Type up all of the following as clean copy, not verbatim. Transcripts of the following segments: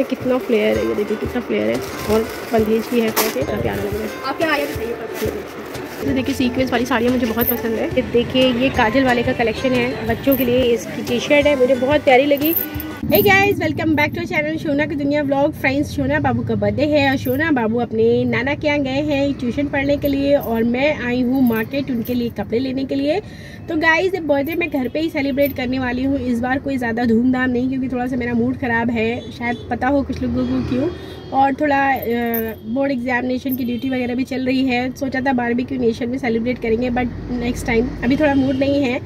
कितना फ्लेयर है, ये देखिए कितना फ्लेयर है और बंधेज भी है प्यार। तो देखिए सीक्वेंस वाली साड़ियाँ मुझे बहुत पसंद है। देखिए ये काजल वाले का कलेक्शन है बच्चों के लिए, इसकी टी शर्ट है मुझे बहुत प्यारी लगी। Hey guys welcome back to channel Shona की दुनिया व्लॉग। फ्रेंड्स शोना बाबू का बर्थडे है और शोना बाबू अपने नाना के यहाँ गए हैं ट्यूशन पढ़ने के लिए और मैं आई हूँ मार्केट उनके लिए कपड़े लेने के लिए। तो गाइस बर्थडे मैं घर पे ही सेलिब्रेट करने वाली हूँ इस बार, कोई ज़्यादा धूमधाम नहीं क्योंकि थोड़ा सा मेरा मूड ख़राब है, शायद पता हो कुछ लोगों को क्यों, और थोड़ा बोर्ड एग्जामिनेशन की ड्यूटी वगैरह भी चल रही है। सोचा था बारबेक्यू नेशन में सेलिब्रेट करेंगे बट नेक्स्ट टाइम, अभी थोड़ा मूड नहीं है।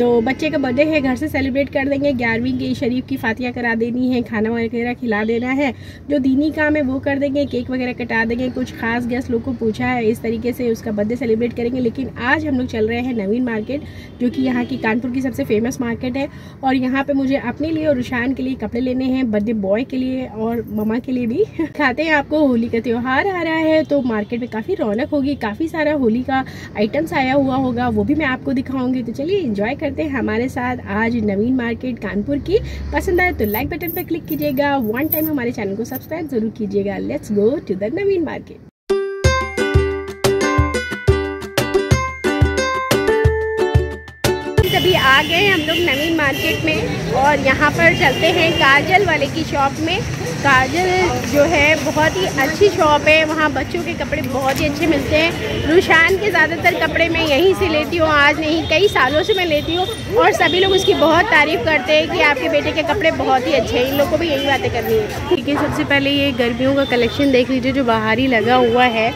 तो बच्चे का बर्थडे है घर से सेलिब्रेट कर देंगे, 11वीं के शरीफ की फातिया करा देनी है, खाना वगैरह खिला देना है, जो दीनी काम है वो कर देंगे, केक वगैरह कटा देंगे। कुछ खास गेस्ट लोग को पूछा है, इस तरीके से उसका बर्थडे सेलिब्रेट करेंगे। लेकिन आज हम लोग चल रहे हैं नवीन मार्केट जो कि यहाँ की कानपुर की सबसे फेमस मार्केट है और यहाँ पर मुझे अपने लिए और रुशान के लिए कपड़े लेने हैं, बर्थडे बॉय के लिए और ममा के लिए भी। खाते हैं आपको, होली का त्यौहार आ रहा है तो मार्केट में काफ़ी रौनक होगी, काफ़ी सारा होली का आइटम्स आया हुआ होगा, वो भी मैं आपको दिखाऊंगी। तो चलिए एंजॉय करते हैं हमारे साथ आज नवीन मार्केट कानपुर की। पसंद आए तो लाइक बटन पर क्लिक कीजिएगा, 1 टाइम हमारे चैनल को सब्सक्राइब जरूर कीजिएगा। Let's go to the Naveen market. अभी आ गए हम लोग नवीन मार्केट में और यहाँ पर चलते हैं काजल वाले की शॉप में। काजल जो है बहुत ही अच्छी शॉप है, वहाँ बच्चों के कपड़े बहुत ही अच्छे मिलते हैं। रुशान के ज़्यादातर कपड़े मैं यहीं से लेती हूँ, आज नहीं कई सालों से मैं लेती हूँ और सभी लोग उसकी बहुत तारीफ़ करते हैं कि आपके बेटे के कपड़े बहुत ही अच्छे हैं। इन लोगों को भी यही बातें करनी है। ठीक है, सबसे पहले ये गर्मियों का कलेक्शन देख लीजिए जो बाहर ही लगा हुआ है,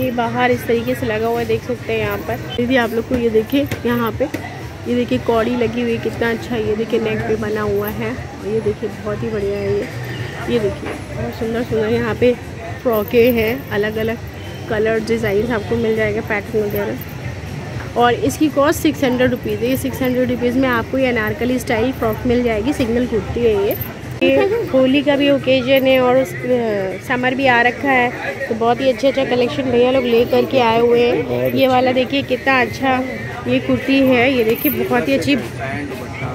ये बाहर इस तरीके से लगा हुआ है, देख सकते हैं यहाँ पर। दीदी आप लोग को ये देखिए, यहाँ पर ये देखिए कौड़ी लगी हुई कितना अच्छा, ये देखिए नेक पे बना हुआ है, ये देखिए बहुत ही बढ़िया है। ये देखिए बहुत सुंदर सुंदर यहाँ पे फ्रॉके हैं, अलग अलग कलर डिज़ाइन आपको मिल जाएगा, पैटर्न वगैरह। और इसकी कॉस्ट 600 रुपीज़ है। ये 600 रुपीज़ में आपको ये अनारकली स्टाइल फ्रॉक मिल जाएगी, सिंगल कुर्ती है ये। होली का भी ओकेजन है और उस समर भी आ रखा है तो बहुत ही अच्छे अच्छा कलेक्शन भैया लोग ले करके आए हुए हैं। ये वाला देखिए कितना अच्छा, ये कुर्ती है, ये देखिए बहुत ही अच्छी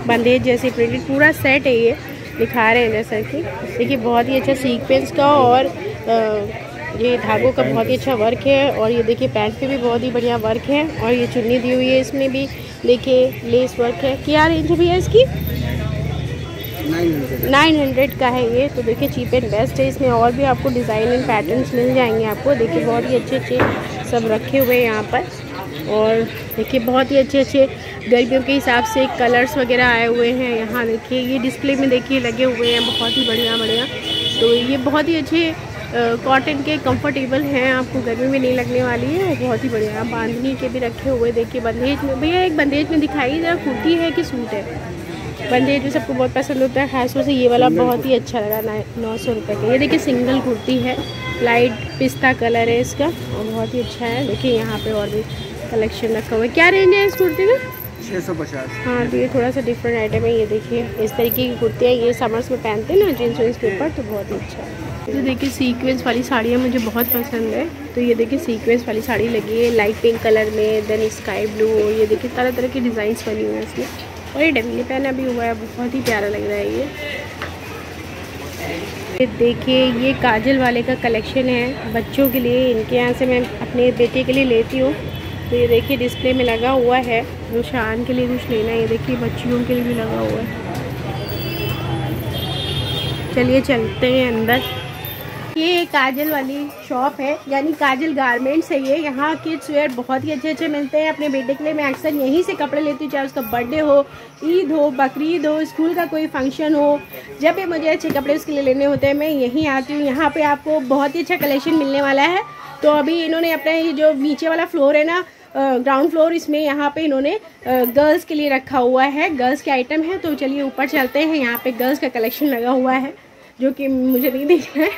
बंदेज जैसी प्रिंटेड पूरा सेट है, ये दिखा रहे हैं जैसा कि देखिए बहुत ही अच्छा सीक्वेंस का और ये धागों का बहुत ही अच्छा वर्क है। और ये देखिए पैंट पे भी बहुत ही बढ़िया वर्क है और ये चुन्नी दी हुई है, इसमें भी देखिए लेस वर्क है। क्या रेंज भी है इसकी? 900 का है ये। तो देखिए चीप एंड बेस्ट है, इसमें और भी आपको डिज़ाइन एंड पैटर्न्स मिल जाएंगे आपको। देखिए बहुत ही अच्छे अच्छे सब रखे हुए हैं यहाँ पर और देखिए बहुत ही अच्छे अच्छे गर्मियों के हिसाब से कलर्स वगैरह आए हुए हैं यहाँ। देखिए ये डिस्प्ले में देखिए लगे हुए हैं, बहुत ही बढ़िया बढ़िया। तो ये बहुत ही अच्छे कॉटन के कंफर्टेबल हैं, आपको गर्मी में नहीं लगने वाली है, बहुत ही बढ़िया। बांधनी के भी रखे हुए देखिए, बंदेज में भैया एक बंदेज में दिखाई जरा, कुर्ती है कि सूट है? बंदेज में सबको बहुत पसंद होता है, खासतौर से ये वाला बहुत ही अच्छा लगा। 900 रुपये का ये देखिए सिंगल कुर्ती है, लाइट पिस्ता कलर है इसका और बहुत ही अच्छा है। देखिए यहाँ पर और भी कलेक्शन रखा हुआ है। क्या रेंज है इस कुर्ती में? 650। हाँ तो ये थोड़ा सा डिफरेंट आइटम है। ये देखिए इस तरीके की कुर्तियाँ ये समर्स में पहनते हैं ना, जींस वींस के ऊपर, तो बहुत ही अच्छा है। तो देखिए सीक्वेंस वाली साड़ियाँ मुझे बहुत पसंद है। तो ये देखिए सीक्वेंस वाली साड़ी लगी है लाइट पिंक कलर में, देन स्काई ब्लू, ये देखिए तरह तरह के डिज़ाइंस बनी हुई हैं इसमें और ये डमी पहना भी हुआ है, बहुत ही प्यारा लग रहा है ये। देखिए ये काजल वाले का कलेक्शन है बच्चों के लिए, इनके यहाँ से मैं अपने बेटे के लिए लेती हूँ। तो ये देखिए डिस्प्ले में लगा हुआ है, रुशान के लिए कुछ लेना है, ये देखिए बच्चियों के लिए भी लगा हुआ है। चलिए चलते हैं अंदर। ये काजल वाली शॉप है यानी काजल गारमेंट्स है ये, यहाँ किड्स वेयर बहुत ही अच्छे अच्छे मिलते हैं। अपने बेटे के लिए मैं अक्सर यहीं से कपड़े लेती हूँ, चाहे उसका बर्थडे हो, ईद हो, बकरीद हो, स्कूल का कोई फंक्शन हो, जब भी मुझे अच्छे कपड़े उसके लिए लेने होते हैं मैं यहीं आती हूँ। यहाँ पे आपको बहुत ही अच्छा कलेक्शन मिलने वाला है। तो अभी इन्होंने अपना ये जो नीचे वाला फ्लोर है ना, ग्राउंड फ्लोर, इसमें यहाँ पे इन्होंने गर्ल्स के लिए रखा हुआ है, गर्ल्स के आइटम है। तो चलिए ऊपर चलते हैं, यहाँ पे गर्ल्स का कलेक्शन लगा हुआ है जो कि मुझे नहीं दिख रहा है।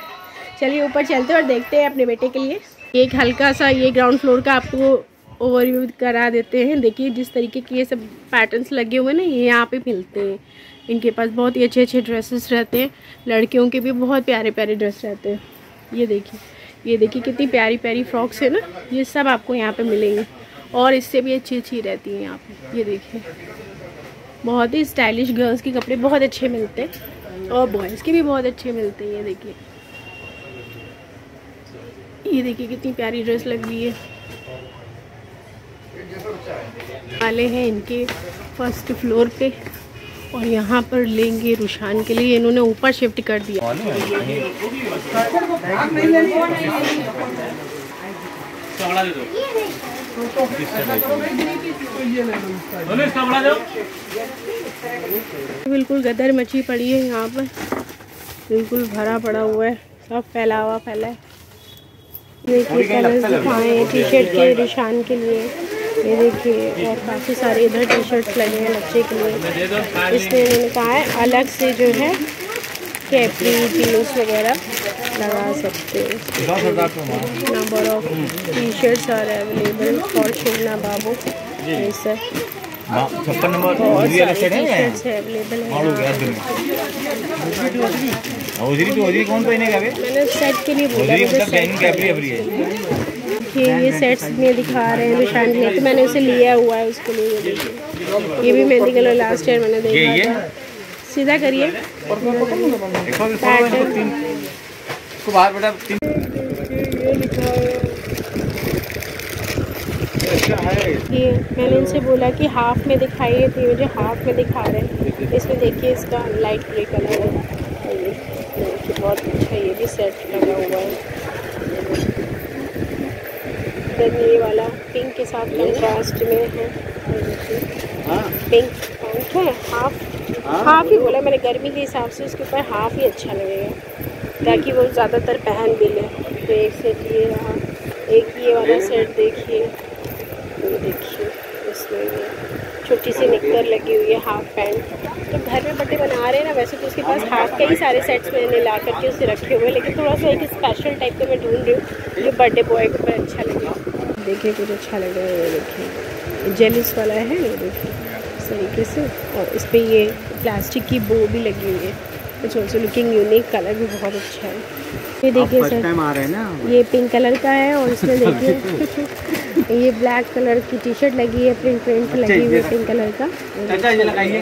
चलिए ऊपर चलते हैं और देखते हैं अपने बेटे के लिए। एक हल्का सा ये ग्राउंड फ्लोर का आपको ओवरव्यू करा देते हैं। देखिए जिस तरीके के ये सब पैटर्न्स लगे हुए ना, ये यहाँ पे मिलते हैं, इनके पास बहुत ही अच्छे अच्छे ड्रेसेस रहते हैं, लड़कियों के भी बहुत प्यारे प्यारे ड्रेस रहते हैं। ये देखिए कितनी प्यारी प्यारी फ्रॉक्स है ना, ये सब आपको यहाँ पर मिलेंगी और इससे भी अच्छी अच्छी रहती हैं यहाँ पर। ये देखिए बहुत ही स्टाइलिश गर्ल्स के कपड़े बहुत अच्छे मिलते हैं। और बॉयज़ के भी बहुत अच्छे मिलते हैं। ये देखिए, ये देखिए कितनी प्यारी ड्रेस लग रही है। वाले हैं इनके फर्स्ट फ्लोर पे और यहाँ पर लेंगे रुशान के लिए, इन्होंने ऊपर शिफ्ट कर दिया। बिल्कुल गदर मची पड़ी है यहाँ पर, बिल्कुल भरा पड़ा हुआ है, सब फैला हुआ फैला है। देखिए कलर्स दिखाए टी शर्ट के रुशान के लिए, ये देखिए, और काफ़ी सारे इधर टी शर्ट्स लगे हैं बच्चे के लिए। इसलिए उन्होंने कहा है अलग से जो है कैपरी जीन्स वगैरह लगा सकते हो। Number of T shirts are available for Shona बाबू। ये सर 56 नंबर टी-शर्ट्स अवेलेबल है। कौन पहनेगा? मैंने सेट के लिए बोला, ये सेट्स में दिखा रहे हैं निशान के, तो मैंने उसे लिया हुआ है उसके लिए। ये भी मेहंदी कलर लास्ट ईयर मैंने देखा था। सीधा करिए बाहर बेटा। ये मैंने इनसे बोला कि हाफ में दिखाइए, तो मुझे हाफ में दिखा रहे हैं। इसमें देखिए इसका लाइट ग्रे कलर है, बहुत अच्छा, ये भी सेट लगा हुआ है। ये वाला पिंक के साथ कंट्रास्ट में है, पिंक पिंक है, हाफ ही बोला मैंने। गर्मी के हिसाब से उसके ऊपर हाफ ही अच्छा लगेगा ताकि वो ज़्यादातर पहन भी ले। तो एक सेट ये रहा, एक ये वाला सेट देखिए, ये देखिए इसमें छोटी सी निक्कर लगी हुई है, हाफ पैंट। तो घर में बर्थडे बना रहे हैं ना, वैसे तो उसके पास हाफ के ही सारे सेट्स मैंने ला करके उसे रखे हुए हैं, लेकिन थोड़ा सा एक स्पेशल टाइप का मैं ढूंढ रही हूँ जो बर्थडे बॉय के ऊपर अच्छा लगे। देखिए कुछ अच्छा लग रहा है, ये देखिए जेलिस वाला है, ये देखिए इस तरीके से, और इस पर ये प्लास्टिक की बो भी लगी हुई है। It's also looking unique, colour भी बहुत अच्छा है। ये देखिए सर, ये पिंक कलर का है और इसमें देखिए ये ब्लैक कलर की टी शर्ट लगी है, प्रिंट लगी हुई पिंक कलर का। ये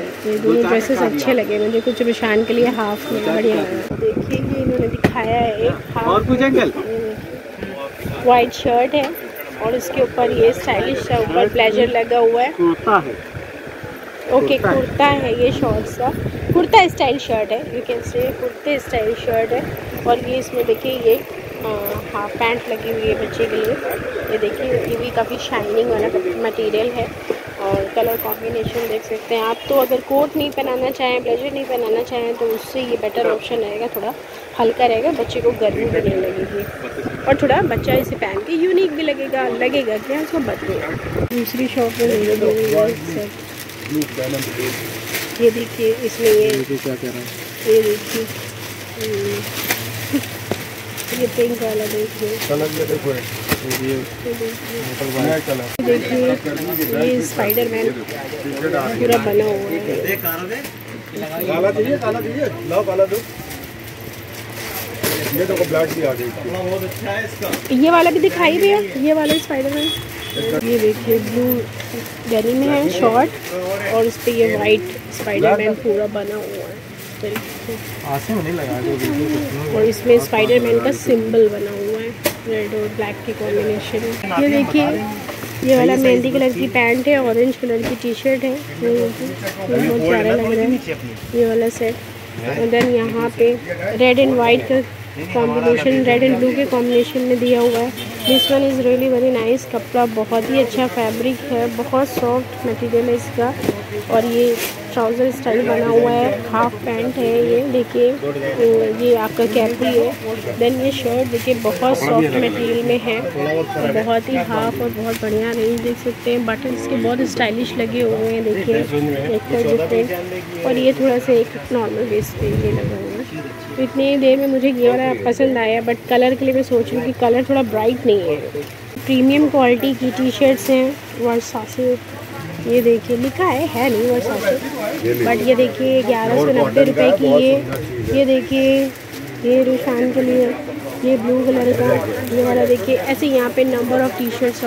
ड्रेसेस अच्छे लगे मुझे कुछ रुशान के लिए, हाफ में बढ़िया लगा। देखिए ये इन्होंने दिखाया है एक हाफ वाइट शर्ट है और इसके ऊपर ये स्टाइलिश सा ऊपर ब्लेजर लगा हुआ है, ओके कुर्ता है, ये शॉर्ट सा कुर्ता स्टाइल शर्ट है, यू कैन से कुर्ते स्टाइल शर्ट है। और ये इसमें देखिए ये हाफ पैंट लगी हुई है बच्चे के लिए। ये देखिए ये भी काफ़ी शाइनिंग वाला मटेरियल है और कलर कॉम्बिनेशन देख सकते हैं आप। तो अगर कोट नहीं पहनाना चाहें, ब्लेजर नहीं पहनाना चाहें, तो उससे ये बेटर ऑप्शन रहेगा, थोड़ा हल्का रहेगा, बच्चे को गर्मी भी नहीं लगेगी और थोड़ा बच्चा इसे पहन के यूनिक भी लगेगा, लगेगा क्या उसको बदलेगा। दूसरी शॉप में ये देखिए इसमें ये देखिए ये पिंक वाला देखिए कलर, ये देखो देखिए ये स्पाइडरमैन पूरा बना हुआ है। काला चाहिए, काला चाहिए, लाओ काला दो। ये देखो ब्लैक भी आ गई, बहुत अच्छा है इसका। ये वाला भी दिखाई भैया, ये वाला स्पाइडरमैन। ये देखिए ब्लू डेनिम में है शॉर्ट और उस पर ये वाइट स्पाइडरमैन पूरा बना हुआ है और इसमें स्पाइडरमैन का सिंबल बना हुआ है, रेड और ब्लैक की कॉम्बिनेशन। ये देखिए ये वाला मेहंदी कलर की पैंट है, ऑरेंज कलर की टी शर्ट है, बहुत प्यारा लग रहा है ये वाला सेट। और देन यहाँ पे रेड एंड वाइट का कॉम्बिनेशन, रेड एंड ब्लू के कॉम्बिनेशन में दिया हुआ है। This one is really very nice, कपड़ा बहुत ही अच्छा फैब्रिक है, बहुत सॉफ्ट मटेरियल है इसका। और ये ट्राउज़र स्टाइल बना हुआ है, हाफ पैंट है ये देखिए, ये आपका कैपरी है। देन ये शर्ट देखिए बहुत सॉफ्ट मटेरियल में है, बहुत ही हाफ और बहुत बढ़िया रेंज देख सकते हैं। बटन इसके बहुत स्टाइलिश लगे हुए हैं, देखिए एक पर डिफरेंट, और ये थोड़ा सा एक नॉर्मल बेस पे ये लगा हुआ है। इतनी देर में मुझे ये वाला पसंद आया, बट कलर के लिए मैं सोच रही हूँ कि कलर थोड़ा ब्राइट नहीं है। प्रीमियम क्वालिटी की टी शर्ट्स हैं, वर्सासे ये देखिए लिखा है नहीं वर्सासे, बट ये देखिए 1190 रुपये की। ये देखिए ये रुखान के लिए, ये ब्लू कलर का, ये वाला देखिए। ऐसे यहाँ पे नंबर ऑफ टी शर्ट्स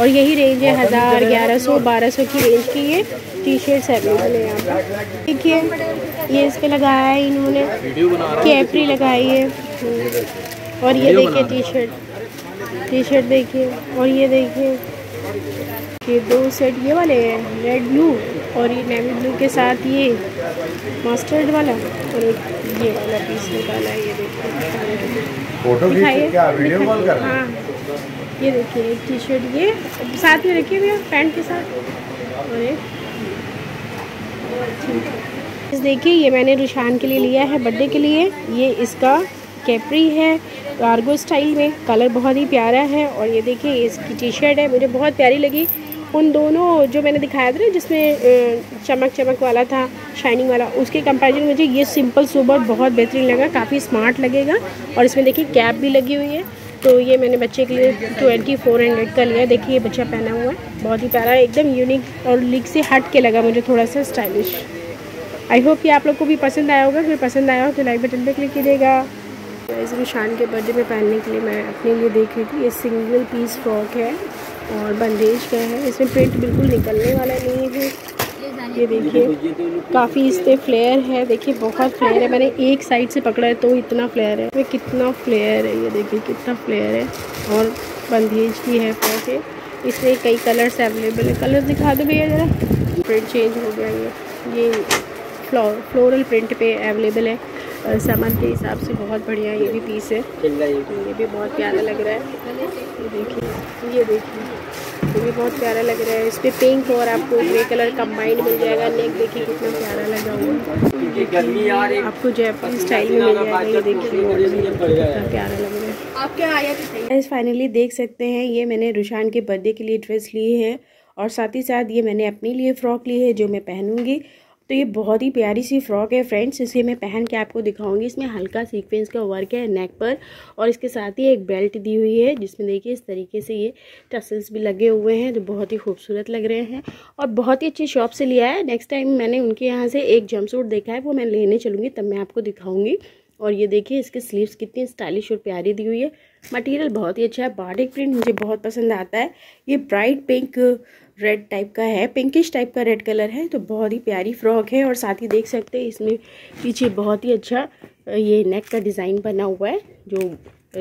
और यही रेंज है 1000, 1100, 1200 की रेंज की ये टी शर्ट्स अवेलेबल है यहाँ पर। देखिए ये इस पर लगाया है इन्होंने, कैपरी लगाई है। और ये देखिए टी शर्ट देखिए। और ये देखिए ये दो सेट ये वाले हैं, रेड ब्लू और ये नेवी ब्लू के साथ ये मस्टर्ड वाला और ये वाला पीस निकाला है। ये देखिए फोटो क्या वीडियो कॉल कर रहे हैं। हाँ ये देखिए एक टी शर्ट ये साथ में रखिए भैया पैंट के साथ। और एक देखिए ये मैंने रुशान के लिए लिया है बर्थडे के लिए। ये इसका कैपरी है कार्गो स्टाइल में, कलर बहुत ही प्यारा है। और ये देखिए इसकी टी शर्ट है, मुझे बहुत प्यारी लगी। उन दोनों जो मैंने दिखाया था ना जिसमें चमक वाला था, शाइनिंग वाला, उसके कंपैरिजन मुझे ये सिंपल सोबर बहुत बेहतरीन लगा, काफ़ी स्मार्ट लगेगा। और इसमें देखिए कैप भी लगी हुई है। तो ये मैंने बच्चे के लिए 2400 का लिया। देखिए ये बच्चा पहना हुआ है, बहुत ही प्यारा, एकदम यूनिक और लीक से हट के लगा मुझे, थोड़ा सा स्टाइलिश। आई होप ये आप लोग को भी पसंद आया होगा। अगर पसंद आया हो तो लाइक बटन पर क्लिक कीजिएगा। इस निशान के बर्थडे में पहनने के लिए मैं अपने लिए देख रही थी। ये सिंगल पीस फ्रॉक है और बंदेज का है, इसमें प्रिंट बिल्कुल निकलने वाला नहीं है। ये देखिए काफ़ी इस पर फ्लेयर है, देखिए बहुत फ्लेयर है। मैंने एक साइड से पकड़ा है तो इतना फ्लेयर है, ये कितना फ्लेयर है, ये देखिए कितना फ्लेयर है। और बंदेज की है फ्रॉक है, इसमें कई कलर्स अवेलेबल है। कलर्स दिखा दो भैया ज़रा। प्रिंट चेंज हो गया, ये फ्लोरल प्रिंट पे अवेलेबल है। सामान के हिसाब से बहुत बढ़िया ये भी पीस है, ये भी बहुत प्यारा लग रहा है। ये देखिए ये भी बहुत प्यारा लग रहा है। इस पर पिंक और आपको ग्रे कलर कंबाइंड मिल जाएगा। नेक देखिए कितना प्यारा लगा हुआ है, आपको जयपुरी स्टाइल में मिल जाएगा। ये देखिए कितना प्यारा लग रहा है। आप क्या आया गाइस, फाइनली देख सकते हैं ये मैंने रुशान के बर्थडे के लिए ड्रेस ली है और साथ ही साथ ये मैंने अपने लिए फ़्रॉक ली है जो मैं पहनूँगी। तो ये बहुत ही प्यारी सी फ्रॉक है फ्रेंड्स, इसे मैं पहन के आपको दिखाऊंगी। इसमें हल्का सीक्वेंस का वर्क है नेक पर और इसके साथ ही एक बेल्ट दी हुई है जिसमें देखिए इस तरीके से ये टसल्स भी लगे हुए हैं जो बहुत ही खूबसूरत लग रहे हैं और बहुत ही अच्छी शॉप से लिया है। नेक्स्ट टाइम मैंने उनके यहाँ से एक जंपसूट देखा है, वो मैं लेने चलूँगी, तब मैं आपको दिखाऊँगी। और ये देखिए इसके स्लीव्स कितनी स्टाइलिश और प्यारी दी हुई है। मटेरियल बहुत ही अच्छा है, बाटिक प्रिंट मुझे बहुत पसंद आता है। ये ब्राइट पिंक रेड टाइप का है, पिंकिश टाइप का रेड कलर है, तो बहुत ही प्यारी फ्रॉक है। और साथ ही देख सकते हैं इसमें पीछे बहुत ही अच्छा ये नेक का डिज़ाइन बना हुआ है जो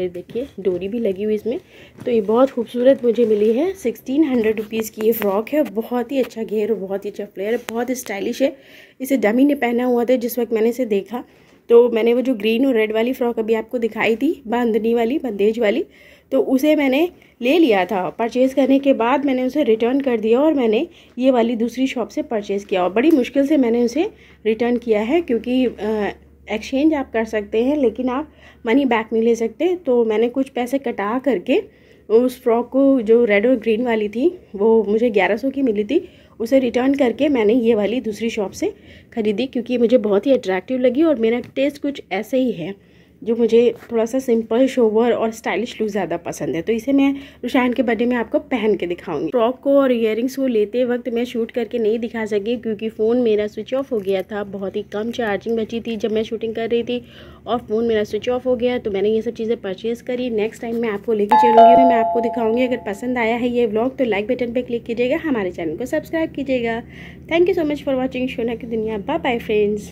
देखिए डोरी भी लगी हुई इसमें। तो ये बहुत खूबसूरत मुझे मिली है। 1600 रुपीज़ की ये फ्रॉक है, बहुत ही अच्छा घेर और बहुत ही अच्छा फ्लेयर है, बहुत स्टाइलिश है। इसे डमी ने पहना हुआ था जिस वक्त मैंने इसे देखा। तो मैंने वो जो ग्रीन और रेड वाली फ़्रॉक अभी आपको दिखाई थी बांधनी वाली, बंदेज वाली, तो उसे मैंने ले लिया था। परचेज़ करने के बाद मैंने उसे रिटर्न कर दिया और मैंने ये वाली दूसरी शॉप से परचेज़ किया। और बड़ी मुश्किल से मैंने उसे रिटर्न किया है क्योंकि एक्सचेंज आप कर सकते हैं लेकिन आप मनी बैक नहीं ले सकते। तो मैंने कुछ पैसे कटा करके उस फ्रॉक को जो रेड और ग्रीन वाली थी वो मुझे 1100 की मिली थी, उसे रिटर्न करके मैंने ये वाली दूसरी शॉप से ख़रीदी क्योंकि मुझे बहुत ही अट्रैक्टिव लगी। और मेरा टेस्ट कुछ ऐसे ही है जो मुझे थोड़ा सा सिंपल शोवर और स्टाइलिश लुक ज़्यादा पसंद है। तो इसे मैं रुशान के बर्थडे में आपको पहन के दिखाऊंगी। फ्रॉक को और इयररिंग्स को लेते वक्त मैं शूट करके नहीं दिखा सकी क्योंकि फ़ोन मेरा स्विच ऑफ हो गया था, बहुत ही कम चार्जिंग बची थी जब मैं शूटिंग कर रही थी और फ़ोन मेरा स्विच ऑफ हो गया। तो मैंने ये सब चीज़ें परचेज़ करी। नेक्स्ट टाइम मैं आपको लेके चलूँगी, मैं आपको दिखाऊँगी। अगर पसंद आया है ये व्लॉग तो लाइक बटन पर क्लिक कीजिएगा, हमारे चैनल को सब्सक्राइब कीजिएगा। Thank you so much for watching Shona की दुनिया। Bye bye friends.